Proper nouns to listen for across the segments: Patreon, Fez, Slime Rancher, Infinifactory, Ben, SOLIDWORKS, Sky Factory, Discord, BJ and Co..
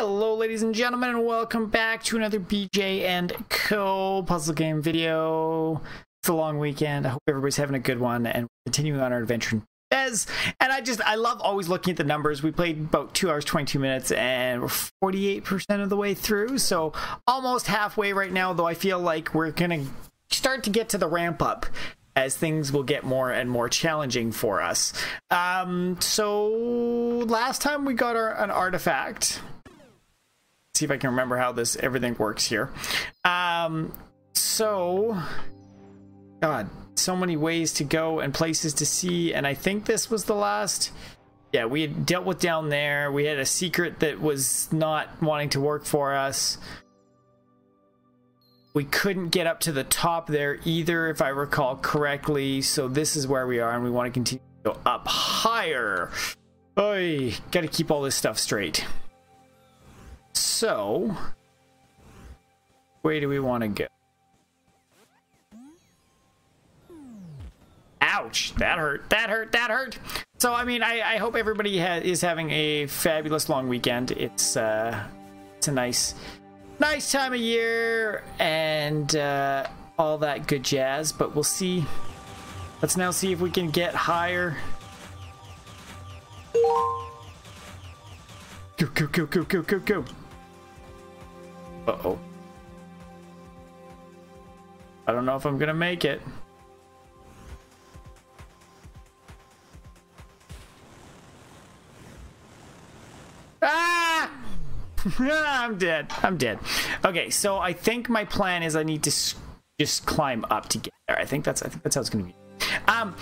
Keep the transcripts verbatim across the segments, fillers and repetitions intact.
Hello ladies and gentlemen, and welcome back to another B J and Co. puzzle game video. It's a long weekend. I hope everybody's having a good one, and we're continuing on our adventure in Fez. And I just, I love always looking at the numbers. We played about two hours, twenty-two minutes, and we're forty-eight percent of the way through, so almost halfway right now, though I feel like we're gonna start to get to the ramp up as things will get more and more challenging for us. Um, so last time we got our, an artifact. See if I can remember how this everything works here. Um, so, God, so many ways to go and places to see. And I think this was the last. Yeah, we had dealt with down there. We had a secret that was not wanting to work for us. We couldn't get up to the top there either, if I recall correctly. So this is where we are, and we want to continue to go up higher. Oy, gotta keep all this stuff straight. So, where do we want to go? Ouch! That hurt! That hurt! That hurt! So, I mean, I, I hope everybody ha is having a fabulous long weekend. It's uh, it's a nice, nice time of year and uh, all that good jazz. But we'll see. Let's now see if we can get higher. Go, go, go, go, go, go, go. Uh-oh. I don't know if I'm gonna make it. Ah! I'm dead. I'm dead. Okay, so I think my plan is I need to just climb up to get there. I think that's I think that's how it's gonna be. Um,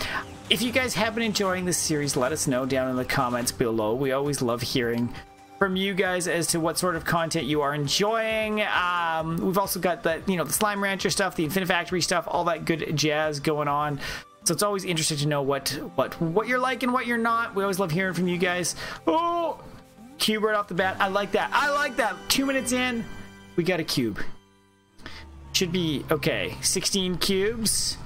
if you guys have been enjoying this series, let us know down in the comments below. We always love hearing from you guys as to what sort of content you are enjoying. Um, we've also got the, you know, the Slime Rancher stuff, the Infinifactory stuff, all that good jazz going on. So it's always interesting to know what what what you're like and what you're not. We always love hearing from you guys. Oh, cube right off the bat. I like that. I like that. Two minutes in, we got a cube. Should be okay. sixteen cubes.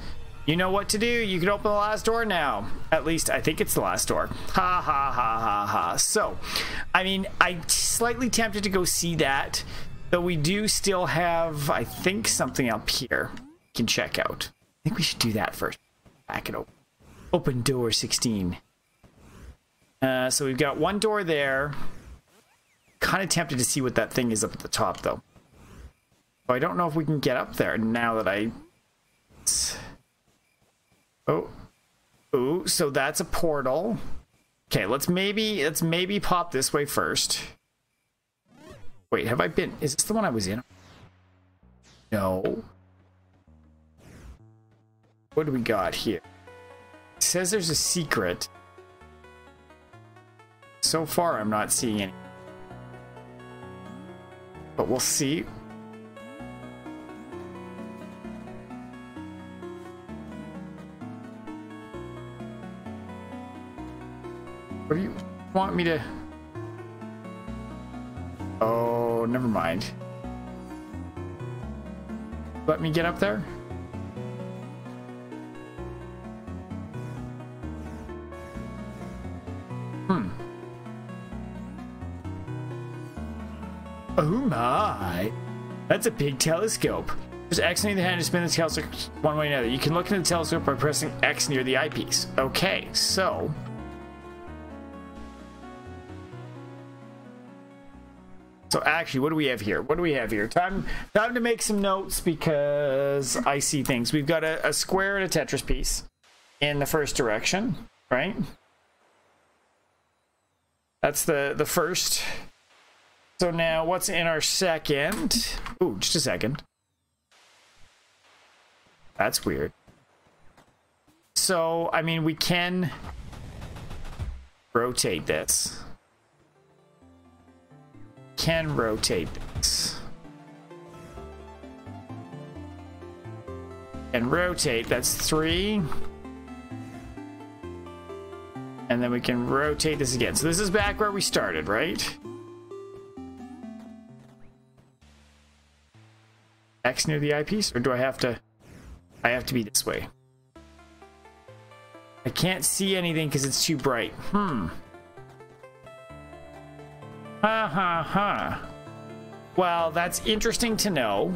You know what to do. You can open the last door now. At least I think it's the last door. Ha ha ha ha ha. So, I mean, I'm slightly tempted to go see that, though we do still have, I think, something up here we can check out. I think we should do that first. Back it open. Open door sixteen. Uh, so we've got one door there. Kind of tempted to see what that thing is up at the top, though. So I don't know if we can get up there now that I... Oh, ooh, so that's a portal. Okay, let's maybe let's maybe pop this way first. Wait, have I been? Is this the one I was in? No. What do we got here? It says there's a secret. So far, I'm not seeing any. But we'll see. What do you want me to... Oh, never mind. Let me get up there? Hmm. Oh my! That's a big telescope. There's X near the hand to spin the telescope one way or another. You can look into the telescope by pressing X near the eyepiece. Okay, so... So actually, what do we have here? What do we have here? Time, time to make some notes because I see things. We've got a, a square and a Tetris piece in the first direction, right? That's the, the first. So now what's in our second? Ooh, just a second. That's weird. So, I mean, we can rotate this. Can rotate this and rotate. That's three, and then we can rotate this again. So this is back where we started, right? X near the eyepiece, or do I have to? I have to be this way. I can't see anything because it's too bright. Hmm. Ha ha ha. Well, that's interesting to know.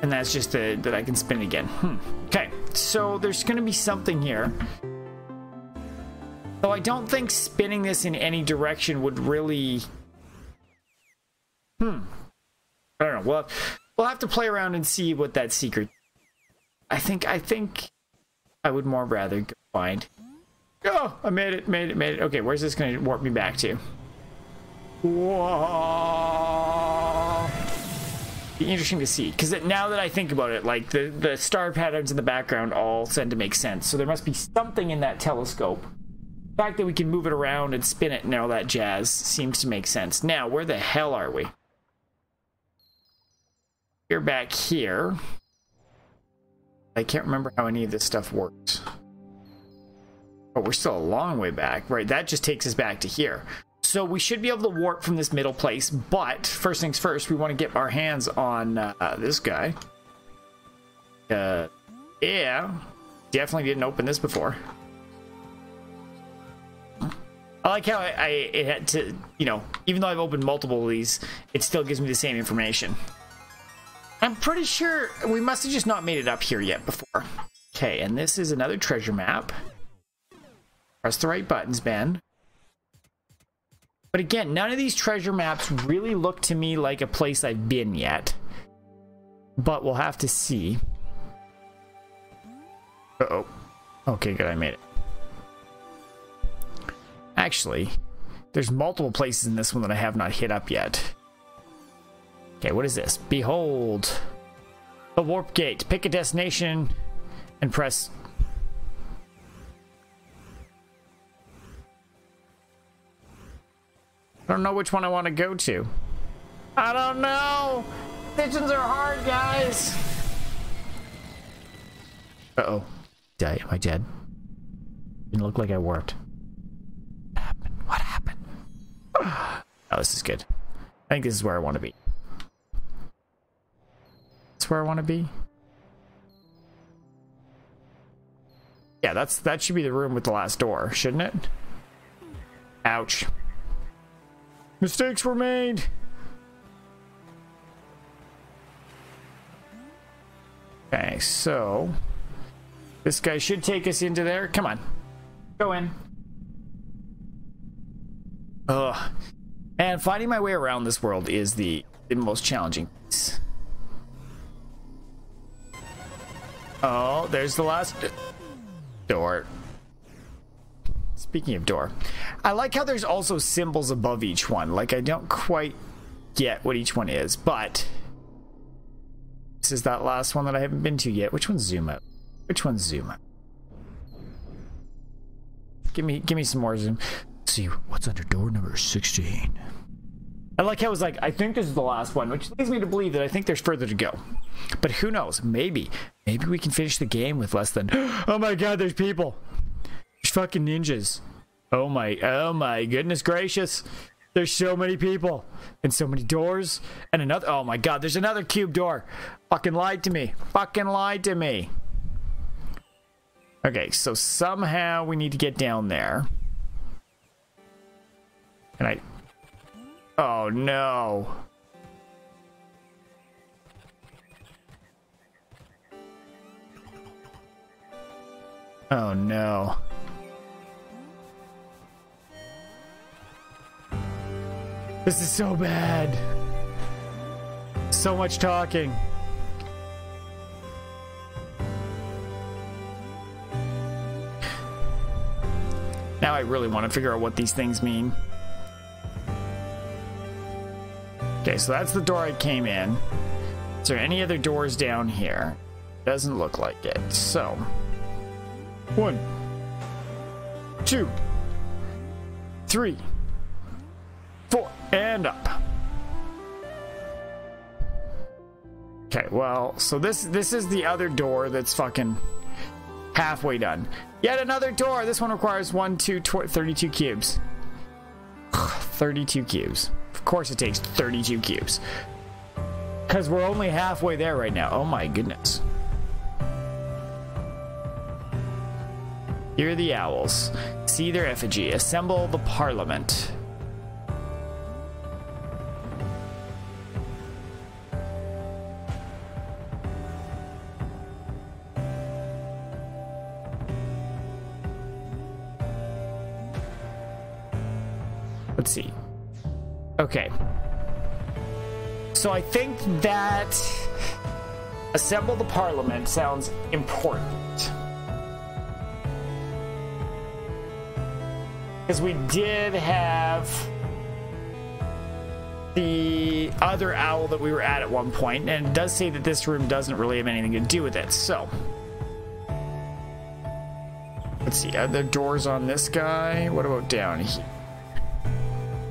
And that's just a, that I can spin again. Hmm. Okay, so there's going to be something here. Though I don't think spinning this in any direction would really... Hmm. I don't know. We'll, we'll have to play around and see what that secret... I think, I think I would more rather go find... Oh, I made it, made it, made it. Okay, where's this going to warp me back to? Whoa. Be interesting to see, because now that I think about it, like the the star patterns in the background all tend to make sense. So there must be something in that telescope. The fact that we can move it around and spin it and all that jazz seems to make sense. Now, where the hell are we? We're back here. I can't remember how any of this stuff worked. But we're still a long way back, right? That just takes us back to here. So we should be able to warp from this middle place, but first things first, we want to get our hands on uh, this guy. Uh, yeah, definitely didn't open this before. I like how I, I it had to, you know, even though I've opened multiple of these, it still gives me the same information. I'm pretty sure we must have just not made it up here yet before. Okay, and this is another treasure map. Press the right buttons, Ben. But again, none of these treasure maps really look to me like a place I've been yet. But we'll have to see. Uh-oh. Okay, good, I made it. Actually, there's multiple places in this one that I have not hit up yet. Okay, what is this? Behold the warp gate. Pick a destination and press... I don't know which one I want to go to. I don't know! Decisions are hard, guys! Uh-oh. Did I, am I dead? Didn't look like I warped. What happened? What happened? Oh, this is good. I think this is where I want to be. That's where I want to be? Yeah, that's that should be the room with the last door, shouldn't it? Ouch. Mistakes were made. Okay, so this guy should take us into there. Come on, go in. Ugh. And finding my way around this world is the, the most challenging piece. Oh, there's the last door. Speaking of door, I like how there's also symbols above each one. Like, I don't quite get what each one is, but this is that last one that I haven't been to yet. Which one's zoom up? Which one's zoom up? Give me, give me some more zoom. Let's see what's under door number sixteen. I like how it was like, I think this is the last one, which leads me to believe that I think there's further to go. But who knows? Maybe, maybe we can finish the game with less than. Oh my God, there's people. Fucking ninjas. Oh my, oh my goodness gracious. There's so many people and so many doors and another. Oh my God, there's another cube door. Fucking lied to me. Fucking lied to me. Okay, so somehow we need to get down there. And I... Oh no. Oh no. This is so bad. So much talking. Now I really want to figure out what these things mean. Okay, so that's the door I came in. Is there any other doors down here? Doesn't look like it. So, one, two, three. Four and up. Okay, well, so this this is the other door that's fucking halfway done. Yet another door. This one requires one, two, tw thirty-two cubes. thirty-two cubes. Of course it takes thirty-two cubes. Because we're only halfway there right now. Oh my goodness. Hear the owls. See their effigy. Assemble the parliament. Let's see. Okay. So I think that assemble the parliament sounds important. Because we did have the other owl that we were at at one point, and it does say that this room doesn't really have anything to do with it. So let's see. Are there doors on this guy? What about down here?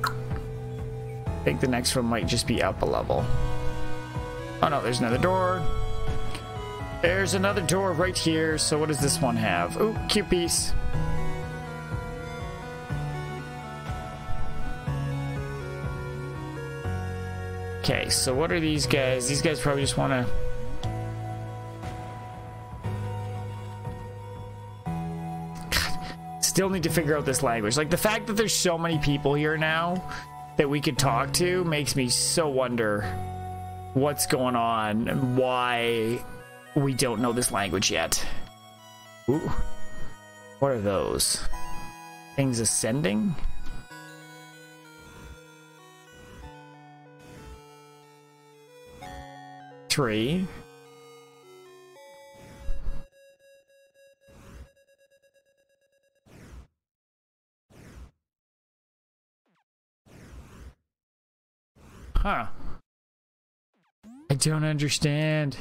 I think the next one might just be up a level. Oh no, there's another door. There's another door right here. So what does this one have? Ooh, cute piece. Okay, so what are these guys? These guys probably just want to... God, still need to figure out this language. Like, the fact that there's so many people here now that we could talk to makes me so wonder what's going on and why we don't know this language yet. Ooh. What are those? Things ascending? Three. Huh. I don't understand.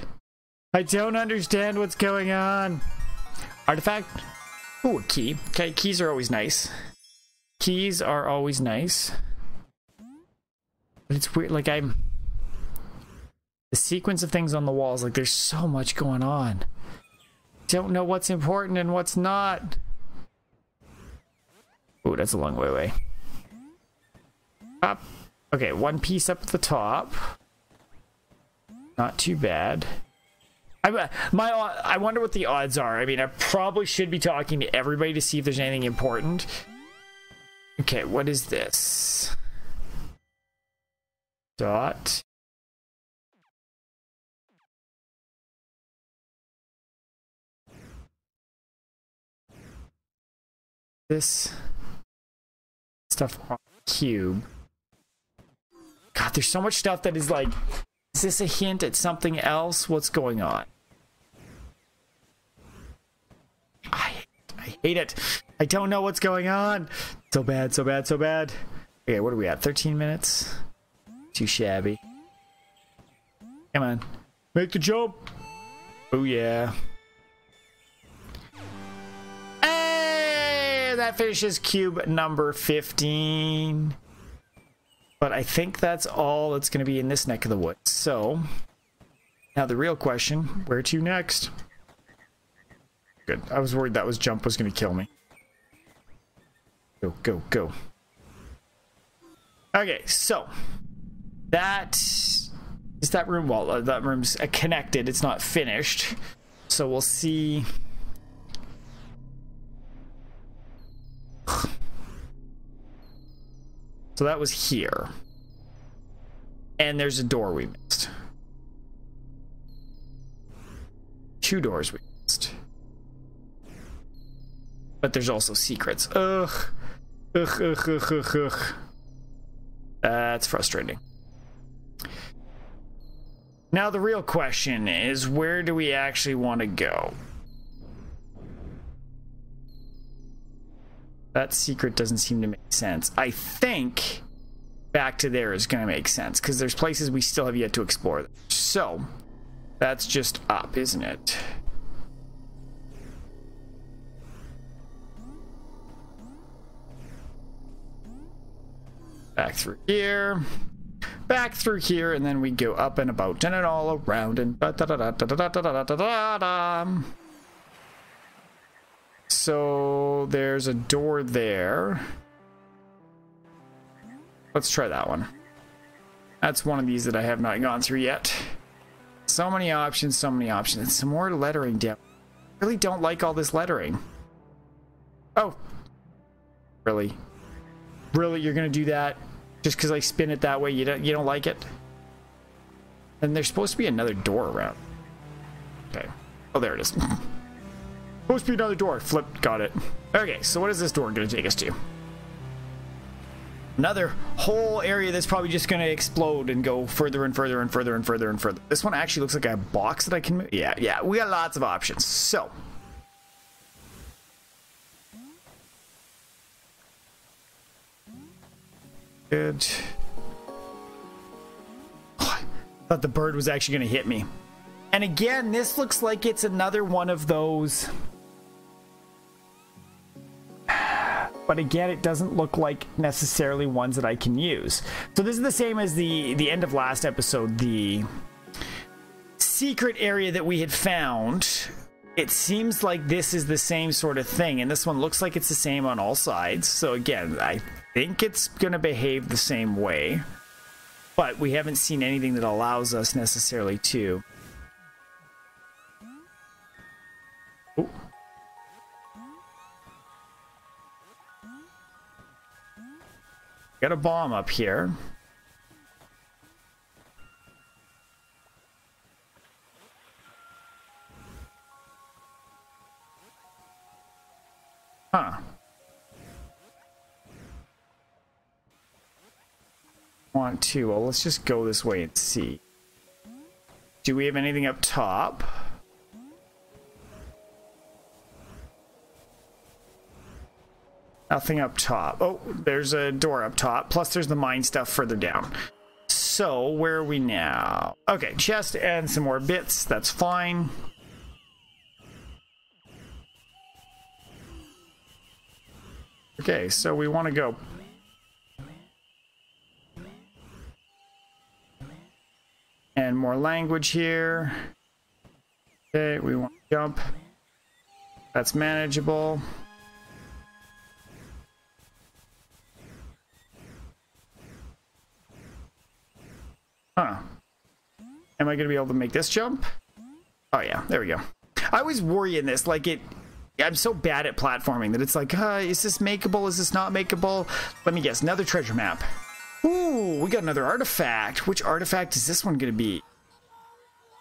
I don't understand what's going on. Artifact. Ooh, a key. Okay, keys are always nice. Keys are always nice. But it's weird, like I'm... The sequence of things on the walls, like there's so much going on. Don't know what's important and what's not. Ooh, that's a long way away. Up. Okay, one piece up at the top. Not too bad. I, my, I wonder what the odds are. I mean, I probably should be talking to everybody to see if there's anything important. Okay, what is this? Dot. This stuff on the cube. God, there's so much stuff that is like, is this a hint at something else? What's going on? I, I hate it. I don't know what's going on. So bad, so bad, so bad. Okay, what are we at? thirteen minutes? Too shabby. Come on. Make the jump. Oh, yeah. Hey, that finishes cube number fifteen. But I think that's all that's going to be in this neck of the woods. So, now the real question, where to next? Good. I was worried that was jump was going to kill me. Go, go, go. Okay, so, that is that room. Well, that room's connected. It's not finished. So, we'll see... So that was here. And there's a door we missed. Two doors we missed. But there's also secrets. Ugh. Ugh, ugh, ugh, ugh, ugh. That's frustrating. Now the real question is, where do we actually want to go? That secret doesn't seem to make sense. I think back to there is going to make sense because there's places we still have yet to explore. So that's just up, isn't it? Back through here. Back through here, and then we go up and about and it all around and da da da da da da da da da da da. So there's a door there. Let's try that one. That's one of these that I have not gone through yet. So many options, so many options. And some more lettering down. I really don't like all this lettering. Oh, really? Really, you're gonna do that just because I spin it that way? You don't, you don't like it? And there's supposed to be another door around. Okay. Oh, there it is. Supposed to be another door. Flip. Got it. Okay, so what is this door gonna take us to? Another whole area that's probably just gonna explode and go further and further and further and further and further. This one actually looks like a box that I can move. Yeah, yeah, we got lots of options. So. Good. Oh, I thought the bird was actually gonna hit me. And again, this looks like it's another one of those. But again, it doesn't look like necessarily ones that I can use. So this is the same as the, the end of last episode, the secret area that we had found. It seems like this is the same sort of thing, and this one looks like it's the same on all sides. So again, I think it's going to behave the same way, but we haven't seen anything that allows us necessarily to... Ooh. Got a bomb up here. Huh. Want to, well, let's just go this way and see. Do we have anything up top? Nothing up top. Oh, there's a door up top. Plus there's the mine stuff further down. So where are we now? Okay, chest and some more bits. That's fine. Okay, so we want to go. And more language here. Okay, we want to jump. That's manageable. Huh. Am I going to be able to make this jump? Oh, yeah. There we go. I always worry in this. Like, it... I'm so bad at platforming that it's like, uh, is this makeable? Is this not makeable? Let me guess. Another treasure map. Ooh, we got another artifact. Which artifact is this one going to be?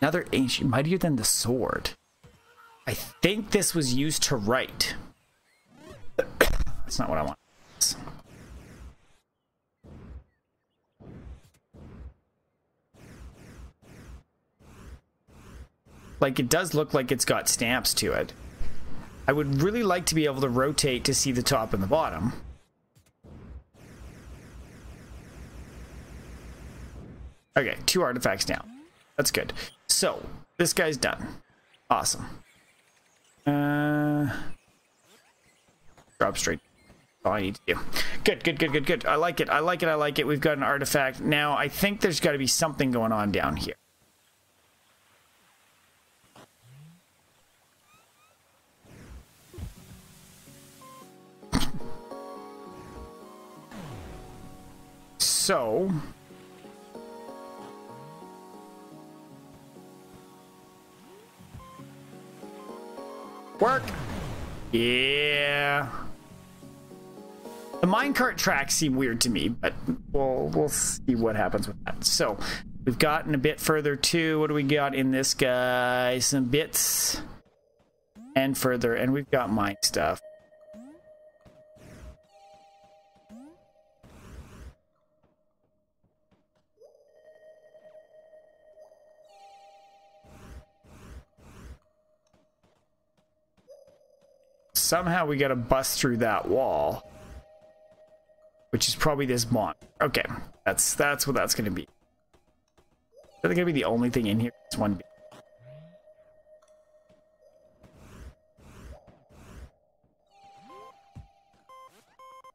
Another ancient... Mightier than the sword. I think this was used to write. That's not what I want. Like, it does look like it's got stamps to it. I would really like to be able to rotate to see the top and the bottom. Okay, two artifacts down. That's good. So, this guy's done. Awesome. Uh, drop straight. All I need to do. Good, good, good, good, good. I like it. I like it. I like it. We've got an artifact. Now, I think there's got to be something going on down here. So, work. Yeah. The minecart tracks seem weird to me, but we'll we'll see what happens with that. So, we've gotten a bit further too. What do we got in this guy? Some bits and further, and we've got mine stuff. Somehow we gotta bust through that wall, which is probably this bond. Okay, that's that's what that's gonna be. Is that gonna be the only thing in here? It's one.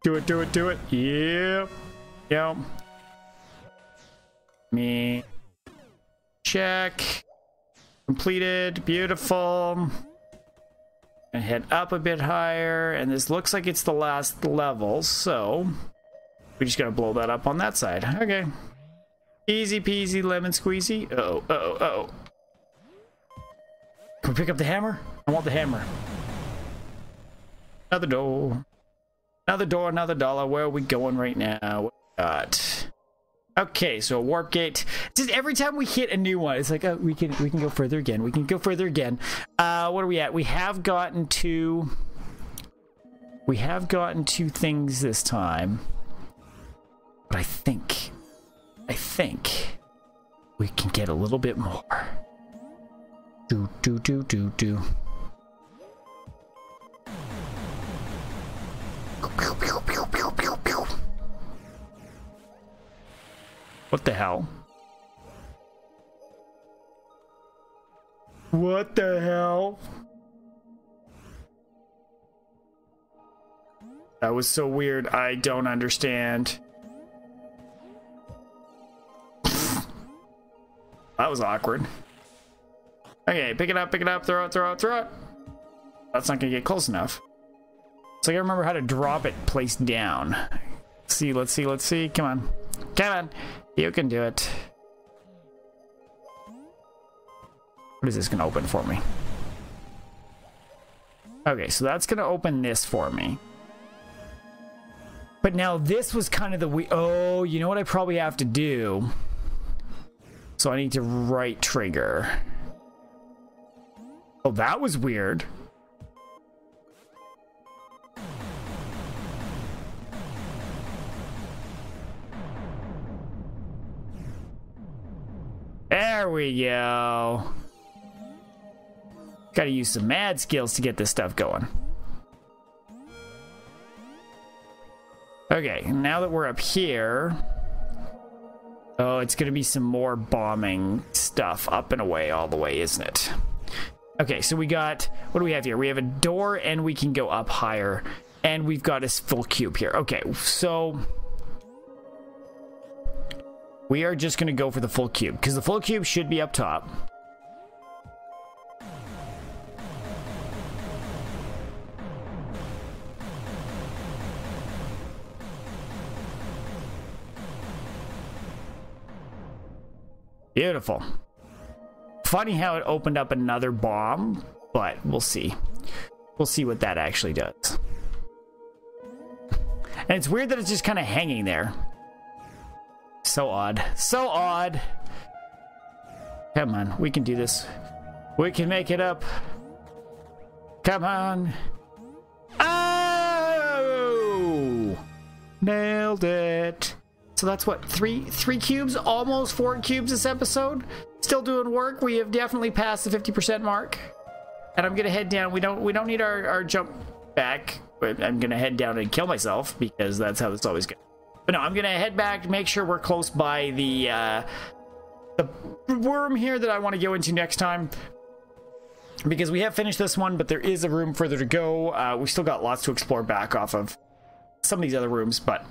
Do it, do it, do it. Yep, yep. Me check completed. Beautiful. And head up a bit higher, and this looks like it's the last level, so we just gotta blow that up on that side. Okay, easy peasy lemon squeezy. Uh oh, uh oh, uh oh. Can we pick up the hammer? I want the hammer. Another door. Another door, another dollar. Where are we going right now? What we got? Okay, so a warp gate. Just every time we hit a new one, it's like, oh, we can we can go further again. We can go further again. Uh, what are we at? We have gotten to... We have gotten two things this time. But I think... I think... we can get a little bit more. Do, do, do, do, do. What the hell? What the hell? That was so weird. I don't understand. That was awkward. Okay, pick it up, pick it up, throw it, throw it, throw it. That's not gonna get close enough. So I gotta remember how to drop it placed down. Let's see, let's see, let's see. Come on. Come on. You can do it. What is this gonna open for me? Okay, so that's gonna open this for me. But now this was kind of the we- Oh, you know what I probably have to do? So I need to right trigger. Oh, that was weird. There we go. Gotta use some mad skills to get this stuff going. Okay, now that we're up here... Oh, it's gonna be some more bombing stuff up and away all the way, isn't it? Okay, so we got, what do we have here? We have a door and we can go up higher. And we've got a full cube here. Okay, so we are just gonna go for the full cube because the full cube should be up top. Beautiful. Funny how it opened up another bomb, but we'll see. We'll see what that actually does. And it's weird that it's just kind of hanging there. So odd. So odd. Come on, we can do this. We can make it up. Come on. Oh! Nailed it. So that's what, three three cubes, almost four cubes this episode. Still doing work. We have definitely passed the fifty percent mark. And I'm gonna head down. We don't we don't need our, our jump back. But I'm gonna head down and kill myself because that's how it's always goes. But no, I'm gonna head back to make sure we're close by the uh, the room here that I want to go into next time. Because we have finished this one, but there is a room further to go. Uh, we still got lots to explore back off of some of these other rooms, but.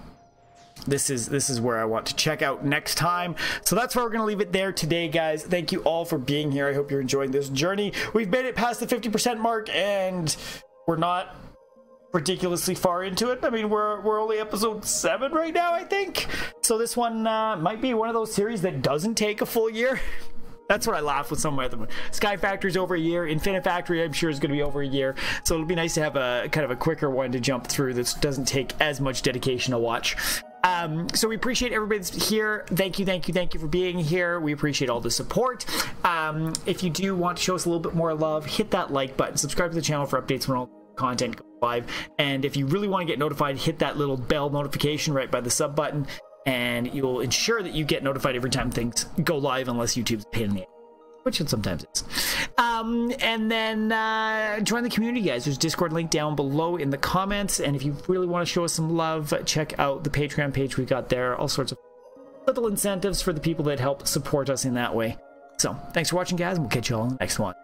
This is this is where I want to check out next time. So that's where we're going to leave it there today, guys. Thank you all for being here. I hope you're enjoying this journey. We've made it past the fifty percent mark, and we're not ridiculously far into it. I mean, we're, we're only episode seven right now, I think. So this one uh, might be one of those series that doesn't take a full year. That's what I laugh with some of my other ones. Sky Factory's over a year. Infinifactory, I'm sure, is going to be over a year. So it'll be nice to have a kind of a quicker one to jump through that doesn't take as much dedication to watch. Um, so we appreciate everybody that's here. Thank you, thank you, thank you for being here. We appreciate all the support. Um, if you do want to show us a little bit more love, hit that like button. Subscribe to the channel for updates when all content goes live. And if you really want to get notified, hit that little bell notification right by the sub button. And you'll ensure that you get notified every time things go live, unless YouTube's a pain in the ass, which it sometimes is. Um, and then uh, join the community, guys. There's a Discord link down below in the comments. And if you really want to show us some love, check out the Patreon page we got there. All sorts of little incentives for the people that help support us in that way. So thanks for watching, guys, and we'll catch you all in the next one.